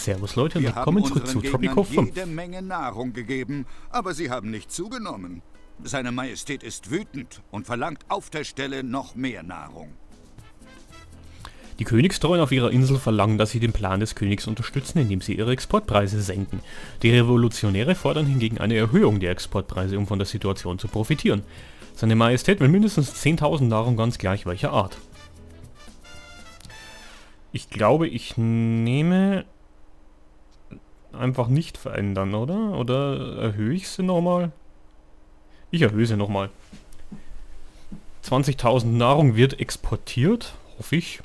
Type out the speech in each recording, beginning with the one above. Servus Leute, willkommen zurück zu Tropico 5. Wir haben unseren Gegnern jede Menge Nahrung gegeben, aber sie haben nicht zugenommen. Seine Majestät ist wütend und verlangt auf der Stelle noch mehr Nahrung. Die Königstreuen auf ihrer Insel verlangen, dass sie den Plan des Königs unterstützen, indem sie ihre Exportpreise senken. Die Revolutionäre fordern hingegen eine Erhöhung der Exportpreise, um von der Situation zu profitieren. Seine Majestät will mindestens 10.000 Nahrung, ganz gleich welcher Art. Ich glaube, ich nehme einfach nicht verändern, oder? Oder erhöhe ich sie nochmal? Ich erhöhe sie nochmal. 20.000 Nahrung wird exportiert, hoffe ich.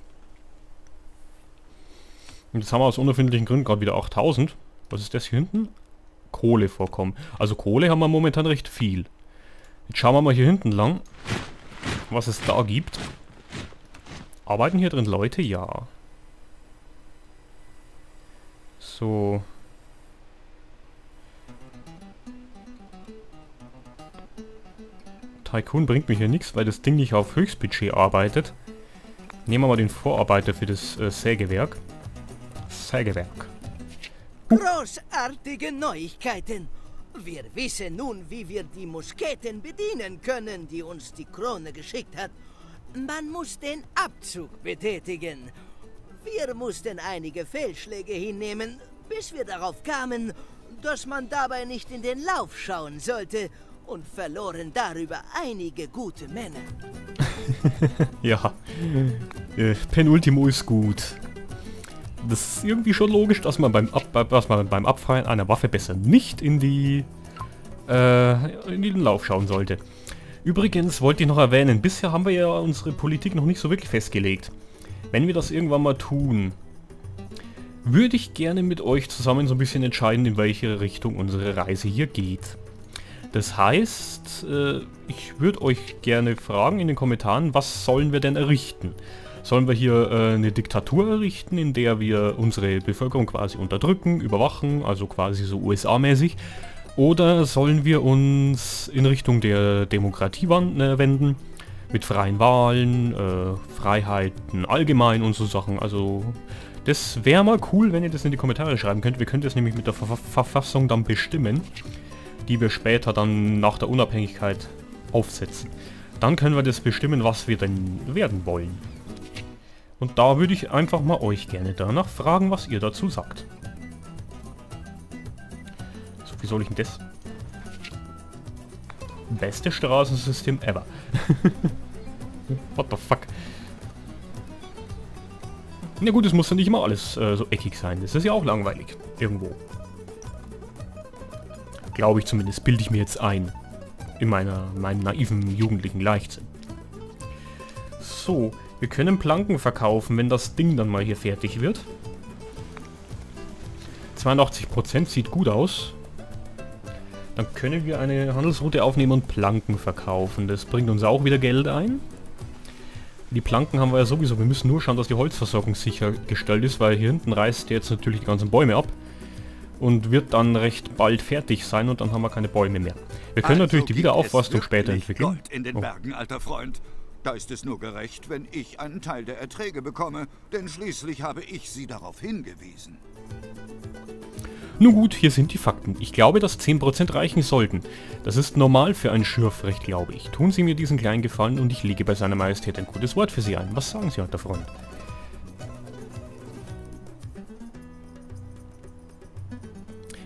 Und jetzt haben wir aus unerfindlichen Gründen gerade wieder 8.000. Was ist das hier hinten? Kohlevorkommen. Also Kohle haben wir momentan recht viel. Jetzt schauen wir mal hier hinten lang, was es da gibt. Arbeiten hier drin Leute? Ja. So. Tycoon bringt mir hier nichts, weil das Ding nicht auf Höchstbudget arbeitet. Nehmen wir mal den Vorarbeiter für das Sägewerk. Großartige Neuigkeiten! Wir wissen nun, wie wir die Musketen bedienen können, die uns die Krone geschickt hat. Man muss den Abzug betätigen. Wir mussten einige Fehlschläge hinnehmen, bis wir darauf kamen, dass man dabei nicht in den Lauf schauen sollte, und verloren darüber einige gute Männer. Ja, Penultimo ist gut. Das ist irgendwie schon logisch, dass man beim Abfeuern einer Waffe besser nicht in den Lauf schauen sollte. Übrigens wollte ich noch erwähnen, bisher haben wir ja unsere Politik noch nicht so wirklich festgelegt. Wenn wir das irgendwann mal tun, würde ich gerne mit euch zusammen so ein bisschen entscheiden, in welche Richtung unsere Reise hier geht. Das heißt, ich würde euch gerne fragen in den Kommentaren, was sollen wir denn errichten? Sollen wir hier eine Diktatur errichten, in der wir unsere Bevölkerung quasi unterdrücken, überwachen, also quasi so USA-mäßig? Oder sollen wir uns in Richtung der Demokratie wenden, mit freien Wahlen, Freiheiten allgemein und so Sachen? Also das wäre mal cool, wenn ihr das in die Kommentare schreiben könnt. Wir können das nämlich mit der Verfassung dann bestimmen, die wir später dann nach der Unabhängigkeit aufsetzen. Dann können wir das bestimmen, was wir denn werden wollen. Und da würde ich einfach mal euch gerne danach fragen, was ihr dazu sagt. So, wie soll ich denn das? Beste Straßensystem ever. What the fuck? Na gut, es muss ja nicht immer alles so eckig sein. Das ist ja auch langweilig. Irgendwo. Glaube ich zumindest, bilde ich mir jetzt ein. In meinem naiven jugendlichen Leichtsinn. So. Wir können Planken verkaufen, wenn das Ding dann mal hier fertig wird. 82% sieht gut aus. Dann können wir eine Handelsroute aufnehmen und Planken verkaufen. Das bringt uns auch wieder Geld ein. Die Planken haben wir ja sowieso. Wir müssen nur schauen, dass die Holzversorgung sichergestellt ist, weil hier hinten reißt jetzt natürlich die ganzen Bäume ab. Und wird dann recht bald fertig sein und dann haben wir keine Bäume mehr. Wir können also natürlich die Wiederaufforstung später entwickeln. Gold in den Bergen, alter Freund. Da ist es nur gerecht, wenn ich einen Teil der Erträge bekomme, denn schließlich habe ich sie darauf hingewiesen. Nun gut, hier sind die Fakten. Ich glaube, dass 10% reichen sollten. Das ist normal für ein Schürfrecht, glaube ich. Tun Sie mir diesen kleinen Gefallen und ich lege bei seiner Majestät ein gutes Wort für Sie ein. Was sagen Sie, alter Freund?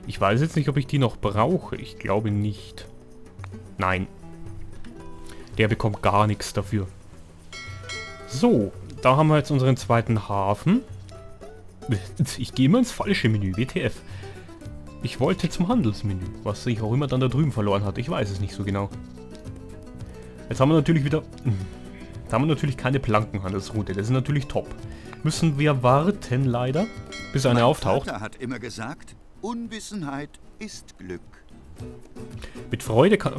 Ich weiß jetzt nicht, ob ich die noch brauche. Ich glaube nicht. Nein. Der bekommt gar nichts dafür. So, da haben wir jetzt unseren zweiten Hafen. Ich gehe immer ins falsche Menü, WTF. Ich wollte zum Handelsmenü, was ich auch immer dann da drüben verloren hatte. Ich weiß es nicht so genau. Jetzt haben wir natürlich wieder... Da haben wir natürlich keine Plankenhandelsroute. Das ist natürlich top. Müssen wir warten, leider, bis einer auftaucht. Mein Vater hat immer gesagt, Unwissenheit ist Glück. Mit Freude kann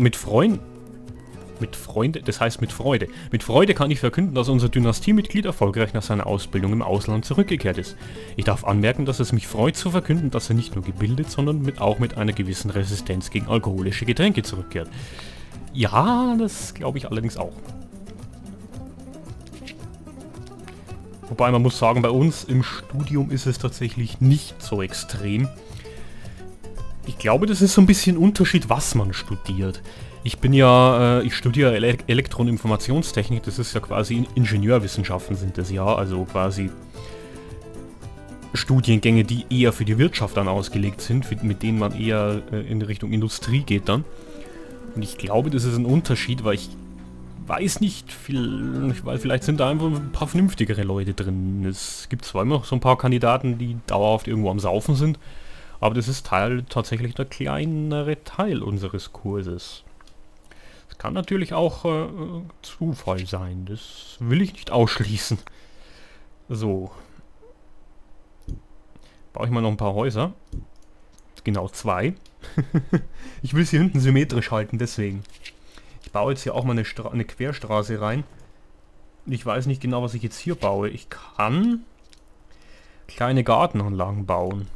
ich verkünden, dass unser Dynastiemitglied erfolgreich nach seiner Ausbildung im Ausland zurückgekehrt ist. Ich darf anmerken, dass es mich freut zu verkünden, dass er nicht nur gebildet, sondern auch mit einer gewissen Resistenz gegen alkoholische Getränke zurückkehrt. Ja, das glaube ich allerdings auch. Wobei man muss sagen, bei uns im Studium ist es tatsächlich nicht so extrem. Ich glaube, das ist so ein bisschen Unterschied, was man studiert. Ich studiere Elektro- und Informationstechnik, das ist ja quasi Ingenieurwissenschaften sind das ja, also quasi Studiengänge, die eher für die Wirtschaft dann ausgelegt sind, mit denen man eher in Richtung Industrie geht dann. Und ich glaube, das ist ein Unterschied, weil ich weiß nicht viel, weil vielleicht sind da einfach ein paar vernünftigere Leute drin. Es gibt zwar immer noch so ein paar Kandidaten, die dauerhaft irgendwo am Saufen sind, aber das ist tatsächlich der kleinere Teil unseres Kurses. Das kann natürlich auch Zufall sein, das will ich nicht ausschließen. So. Baue ich mal noch ein paar Häuser. Genau, 2. Ich will es hier hinten symmetrisch halten, deswegen. Ich baue jetzt hier auch mal eine Querstraße rein. Ich weiß nicht genau, was ich jetzt hier baue. Ich kann kleine Gartenanlagen bauen.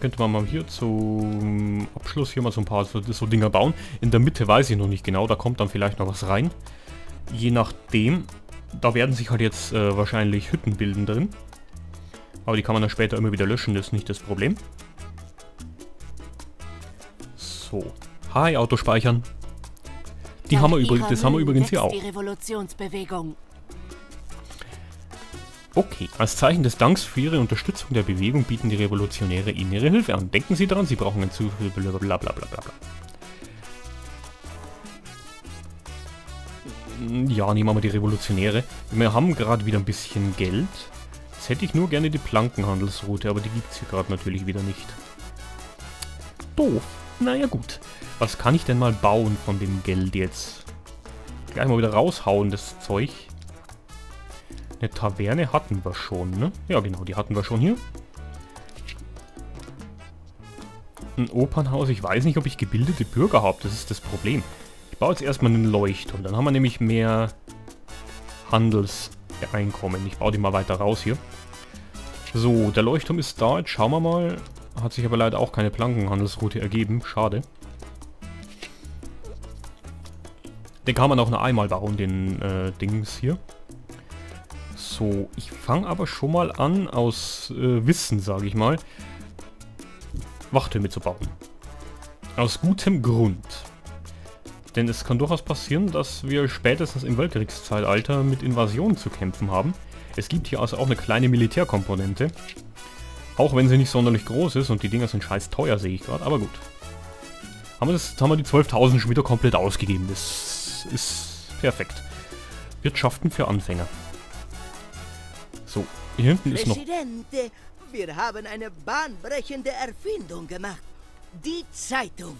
Könnte man mal hier zum Abschluss hier mal so ein paar so Dinger bauen. In der Mitte weiß ich noch nicht genau, da kommt dann vielleicht noch was rein. Je nachdem, da werden sich halt jetzt wahrscheinlich Hütten bilden drin. Aber die kann man dann später immer wieder löschen, das ist nicht das Problem. So. Hi, Autospeichern. Die haben wir übrigens, das haben wir übrigens hier auch. Okay, als Zeichen des Danks für Ihre Unterstützung der Bewegung bieten die Revolutionäre Ihnen ihre Hilfe an. Denken Sie daran, Sie brauchen einen Zuhörer, blablabla. Ja, nehmen wir mal die Revolutionäre. Wir haben gerade wieder ein bisschen Geld. Jetzt hätte ich nur gerne die Plankenhandelsroute, aber die gibt es hier gerade natürlich wieder nicht. Doof. Naja gut. Was kann ich denn mal bauen von dem Geld jetzt? Gleich mal wieder raushauen, das Zeug. Eine Taverne hatten wir schon, ne? Ja genau, die hatten wir schon hier. Ein Opernhaus, ich weiß nicht, ob ich gebildete Bürger habe, das ist das Problem. Ich baue jetzt erstmal einen Leuchtturm, dann haben wir nämlich mehr Handelseinkommen. Ich baue die mal weiter raus hier. So, der Leuchtturm ist da, jetzt schauen wir mal. Hat sich aber leider auch keine Plankenhandelsroute ergeben, schade. Den kann man auch nur einmal bauen, den Dings hier. So, ich fange aber schon mal an, aus Wissen, sage ich mal, Wachtürme zu bauen. Aus gutem Grund. Denn es kann durchaus passieren, dass wir spätestens im Weltkriegszeitalter mit Invasionen zu kämpfen haben. Es gibt hier also auch eine kleine Militärkomponente. Auch wenn sie nicht sonderlich groß ist und die Dinger sind scheiß teuer, sehe ich gerade, aber gut. Haben wir die 12.000 schon wieder komplett ausgegeben, das ist perfekt. Wirtschaften für Anfänger. So, hier hinten ist noch... Präsidente, wir haben eine bahnbrechende Erfindung gemacht. Die Zeitung.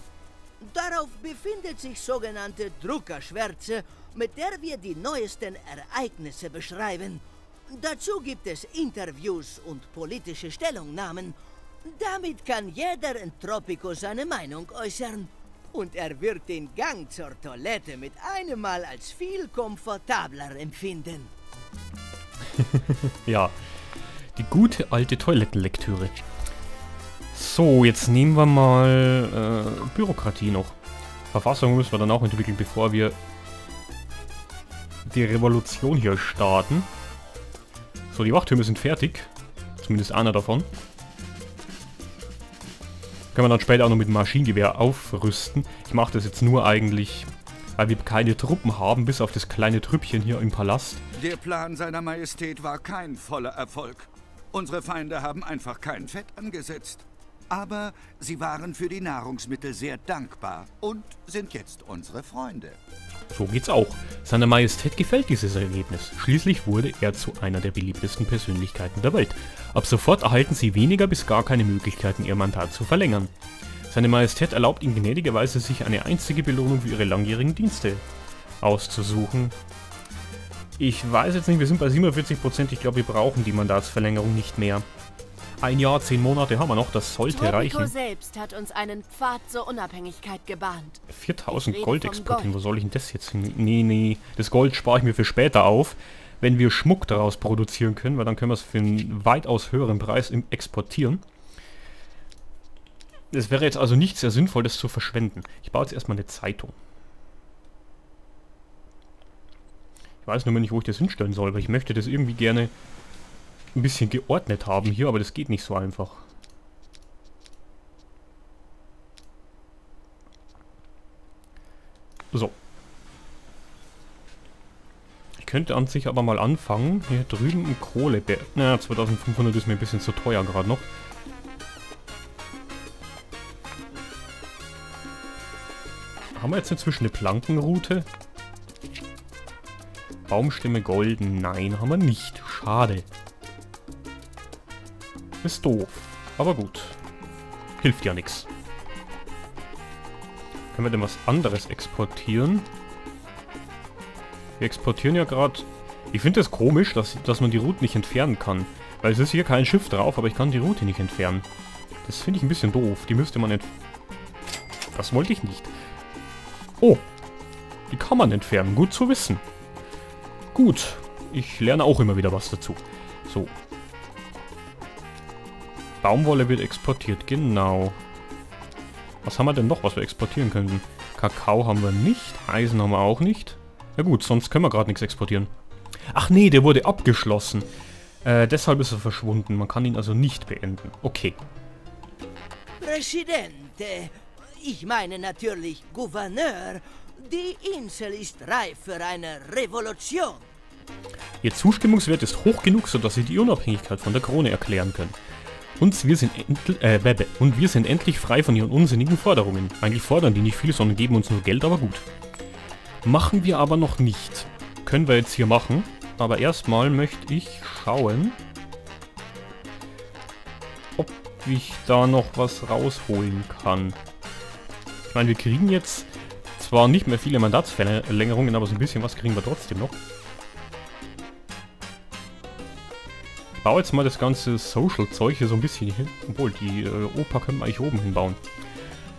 Darauf befindet sich sogenannte Druckerschwärze, mit der wir die neuesten Ereignisse beschreiben. Dazu gibt es Interviews und politische Stellungnahmen. Damit kann jeder in Tropico seine Meinung äußern. Und er wird den Gang zur Toilette mit einem Mal als viel komfortabler empfinden. Ja, die gute alte Toilettenlektüre. So, jetzt nehmen wir mal Bürokratie noch. Verfassung müssen wir dann auch entwickeln, bevor wir die Revolution hier starten. So, die Wachtürme sind fertig. Zumindest einer davon. Können wir dann später auch noch mit dem Maschinengewehr aufrüsten. Ich mache das jetzt nur eigentlich, weil wir keine Truppen haben, bis auf das kleine Trüppchen hier im Palast. Der Plan seiner Majestät war kein voller Erfolg. Unsere Feinde haben einfach kein Fett angesetzt. Aber sie waren für die Nahrungsmittel sehr dankbar und sind jetzt unsere Freunde. So geht's auch. Seiner Majestät gefällt dieses Ergebnis. Schließlich wurde er zu einer der beliebtesten Persönlichkeiten der Welt. Ab sofort erhalten sie weniger bis gar keine Möglichkeiten, ihr Mandat zu verlängern. Seine Majestät erlaubt ihnen gnädigerweise, sich eine einzige Belohnung für ihre langjährigen Dienste auszusuchen. Ich weiß jetzt nicht, wir sind bei 47%. Ich glaube, wir brauchen die Mandatsverlängerung nicht mehr. Ein Jahr, 10 Monate haben wir noch, das sollte Tropico reichen. Selbst hat uns einen Pfad zur Unabhängigkeit gebahnt. 4.000 Gold exportieren, wo soll ich denn das jetzt hin? Nee, das Gold spare ich mir für später auf, wenn wir Schmuck daraus produzieren können, weil dann können wir es für einen weitaus höheren Preis exportieren. Es wäre jetzt also nicht sehr sinnvoll, das zu verschwenden. Ich baue jetzt erstmal eine Zeitung. Ich weiß nur nicht, wo ich das hinstellen soll, weil ich möchte das irgendwie gerne ein bisschen geordnet haben hier, aber das geht nicht so einfach. So. Ich könnte an sich aber mal anfangen, hier drüben im Kohleberg. Na, 2500 ist mir ein bisschen zu teuer gerade noch. Haben wir jetzt inzwischen eine Plankenroute? Baumstämme golden. Nein, haben wir nicht. Schade. Ist doof. Aber gut. Hilft ja nichts. Können wir denn was anderes exportieren? Wir exportieren ja gerade... Ich finde es komisch, dass man die Route nicht entfernen kann. Weil es ist hier kein Schiff drauf, aber ich kann die Route nicht entfernen. Das finde ich ein bisschen doof. Die müsste man entfernen. Das wollte ich nicht. Oh, die kann man entfernen. Gut zu wissen. Gut, ich lerne auch immer wieder was dazu. So. Baumwolle wird exportiert, genau. Was haben wir denn noch, was wir exportieren könnten? Kakao haben wir nicht, Eisen haben wir auch nicht. Na gut, sonst können wir gerade nichts exportieren. Ach nee, der wurde abgeschlossen. Deshalb ist er verschwunden. Man kann ihn also nicht beenden. Okay. Präsidente. Ich meine natürlich Gouverneur. Die Insel ist reif für eine Revolution. Ihr Zustimmungswert ist hoch genug, sodass Sie die Unabhängigkeit von der Krone erklären können. Und wir sind endlich frei von ihren unsinnigen Forderungen. Eigentlich fordern die nicht viel, sondern geben uns nur Geld, aber gut. Machen wir aber noch nicht. Können wir jetzt hier machen. Aber erstmal möchte ich schauen, ob ich da noch was rausholen kann. Ich meine, wir kriegen jetzt zwar nicht mehr viele Mandatsverlängerungen, aber so ein bisschen was kriegen wir trotzdem noch. Ich baue jetzt mal das ganze Social-Zeug hier so ein bisschen hin. Obwohl, die Oper können wir eigentlich oben hinbauen.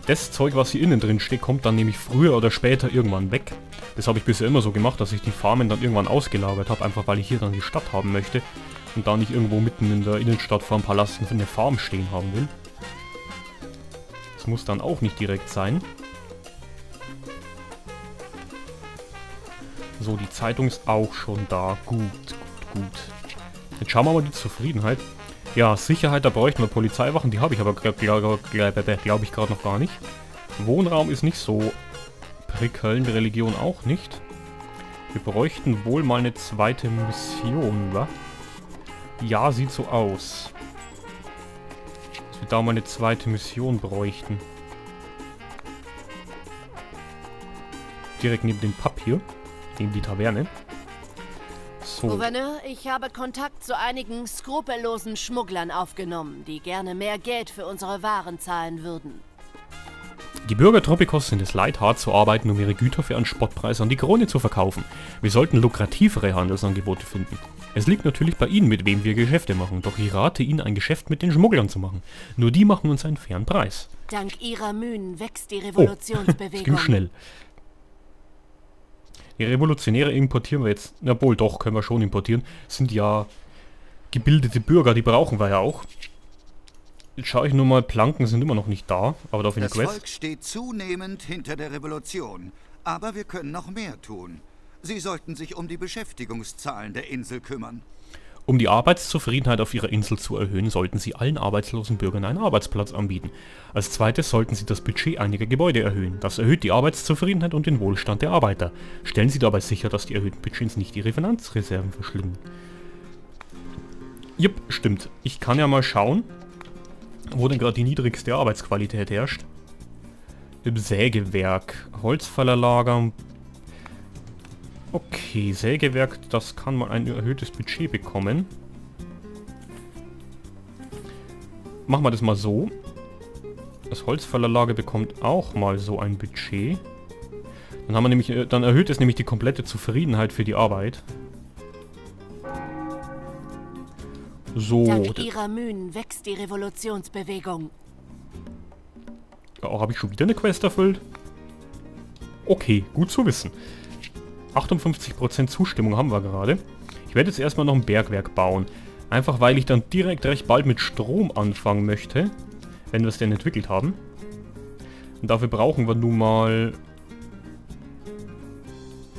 Das Zeug, was hier innen drin steht, kommt dann nämlich früher oder später irgendwann weg. Das habe ich bisher immer so gemacht, dass ich die Farmen dann irgendwann ausgelagert habe, einfach weil ich hier dann die Stadt haben möchte. Und da nicht irgendwo mitten in der Innenstadt vor einem Palast eine Farm stehen haben will. Das muss dann auch nicht direkt sein. So, die Zeitung ist auch schon da. Gut, gut, gut. Jetzt schauen wir mal die Zufriedenheit. Ja, Sicherheit, da bräuchten wir Polizeiwachen. Die habe ich aber, glaube ich, gerade noch gar nicht. Wohnraum ist nicht so prickelnd, Religion auch nicht. Wir bräuchten wohl mal eine zweite Mission, wa? Ja, sieht so aus. Dass wir da mal eine zweite Mission bräuchten. Direkt neben dem Pub hier. Neben die Taverne. So. Gouverneur, ich habe Kontakt zu einigen skrupellosen Schmugglern aufgenommen, die gerne mehr Geld für unsere Waren zahlen würden. Die Bürger Tropicos sind es leid, hart zu arbeiten, um ihre Güter für einen Spottpreis an die Krone zu verkaufen. Wir sollten lukrativere Handelsangebote finden. Es liegt natürlich bei Ihnen, mit wem wir Geschäfte machen, doch ich rate Ihnen, ein Geschäft mit den Schmugglern zu machen. Nur die machen uns einen fairen Preis. Dank ihrer Mühen wächst die Revolutionsbewegung. Oh, das ging schnell. Die Revolutionäre importieren wir jetzt. Na wohl, doch, können wir schon importieren. Sind ja gebildete Bürger, die brauchen wir ja auch. Jetzt schaue ich nur mal, Planken sind immer noch nicht da. Aber darauf in der Quest. Das Volk steht zunehmend hinter der Revolution. Aber wir können noch mehr tun. Sie sollten sich um die Beschäftigungszahlen der Insel kümmern. Um die Arbeitszufriedenheit auf ihrer Insel zu erhöhen, sollten sie allen arbeitslosen Bürgern einen Arbeitsplatz anbieten. Als zweites sollten sie das Budget einiger Gebäude erhöhen. Das erhöht die Arbeitszufriedenheit und den Wohlstand der Arbeiter. Stellen Sie dabei sicher, dass die erhöhten Budgets nicht ihre Finanzreserven verschlingen. Jupp, stimmt. Ich kann ja mal schauen, wo denn gerade die niedrigste Arbeitsqualität herrscht. Im Sägewerk. Holzfällerlager. Okay, Sägewerk, das kann mal ein erhöhtes Budget bekommen. Machen wir das mal so. Das Holzfällerlager bekommt auch mal so ein Budget. Dann haben wir nämlich, dann erhöht es nämlich die komplette Zufriedenheit für die Arbeit. So. Dank ihrer Mühen wächst die Revolutionsbewegung. Oh, habe ich schon wieder eine Quest erfüllt? Okay, gut zu wissen. 58% Zustimmung haben wir gerade. Ich werde jetzt erstmal noch ein Bergwerk bauen. Einfach weil ich dann direkt recht bald mit Strom anfangen möchte. Wenn wir es denn entwickelt haben. Und dafür brauchen wir nun mal...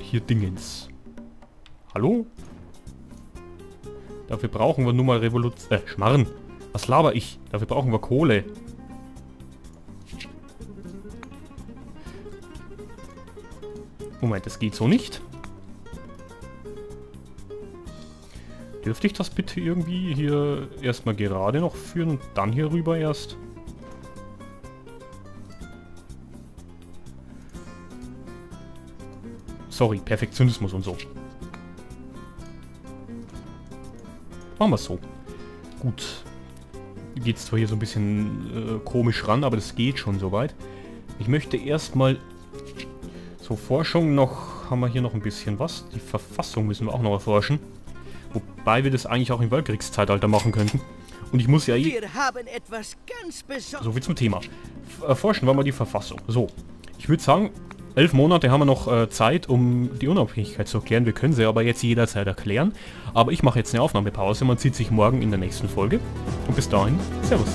hier Dingens. Hallo? Dafür brauchen wir nun mal Schmarren. Was laber ich? Dafür brauchen wir Kohle. Moment, das geht so nicht. Dürfte ich das bitte irgendwie hier erstmal gerade noch führen und dann hier rüber erst? Sorry, Perfektionismus und so. Machen wir es so. Gut. Geht zwar hier so ein bisschen komisch ran, aber das geht schon soweit. Ich möchte erstmal zur Forschung noch... Haben wir hier noch ein bisschen was? Die Verfassung müssen wir auch noch erforschen. Wobei wir das eigentlich auch im Weltkriegszeitalter machen könnten. Und ich muss ja eh... Wir haben etwas ganz Besonderes. So viel zum Thema. Erforschen wir mal die Verfassung. So. Ich würde sagen... 11 Monate haben wir noch Zeit, um die Unabhängigkeit zu erklären. Wir können sie aber jetzt jederzeit erklären. Aber ich mache jetzt eine Aufnahmepause. Man sieht sich morgen in der nächsten Folge. Und bis dahin, Servus.